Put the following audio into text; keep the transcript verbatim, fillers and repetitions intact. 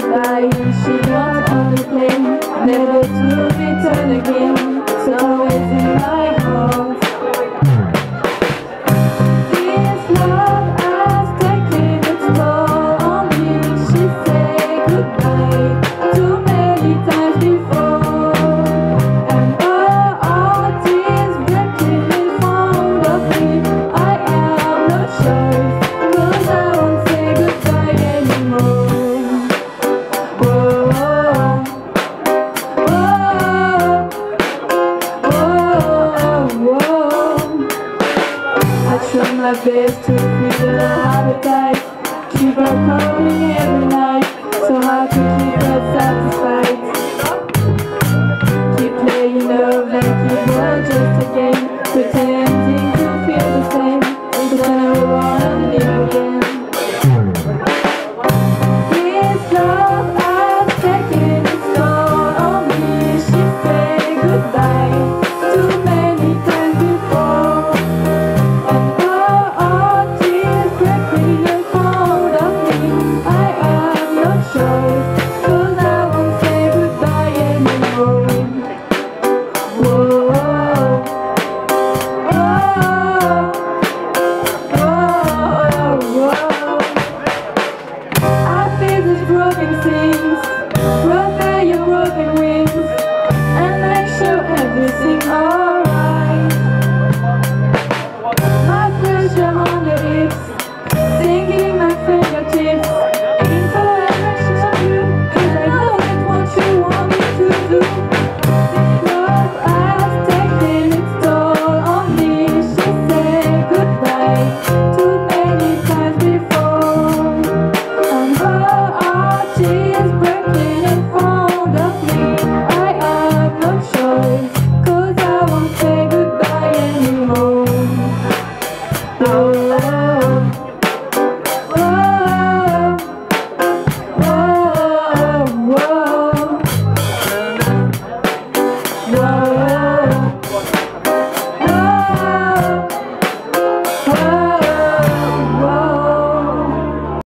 goodbye. She got on the plane, never to return again. So it's in my heart. This love has taken its toll on me. She said goodbye too many times before. And all art is breaking in front of me. I am not sure. My best to feel the appetite. Keep her coming every night, so hard to keep her satisfied. Keep playing love and keep her just a game. Pretend